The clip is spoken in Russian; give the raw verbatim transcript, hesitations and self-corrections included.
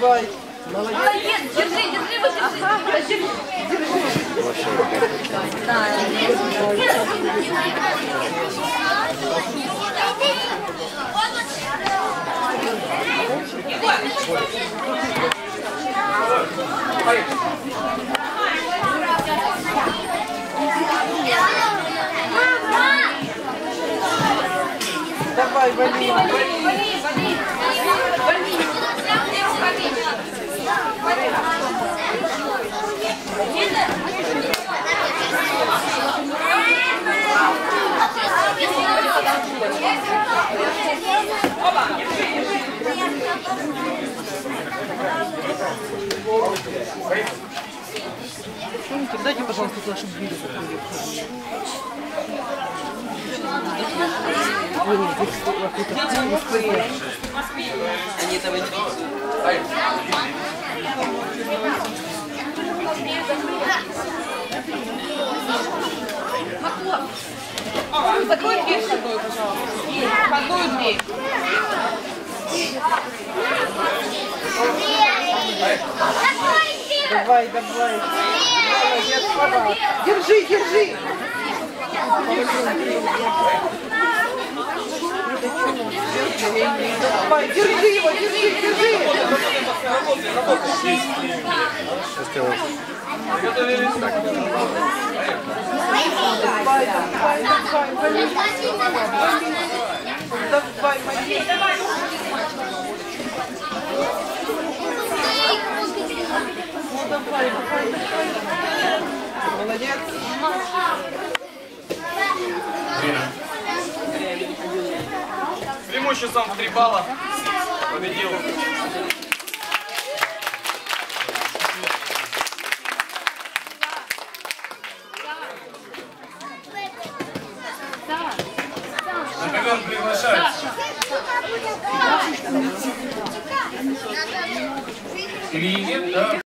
Давай. Молодец, держи, держи, вот держи. Давай, вали, вали, вали, вали. Дайте, пожалуйста, нашим видео. Они там идут. Маклон, закрой дверь такую, пожалуйста. Подную дверь. Давай, давай. Держи, держи. Давай, держи его, держи, держи. Молодец. С преимуществом в три балла победил. Шампион приглашает. Три, да?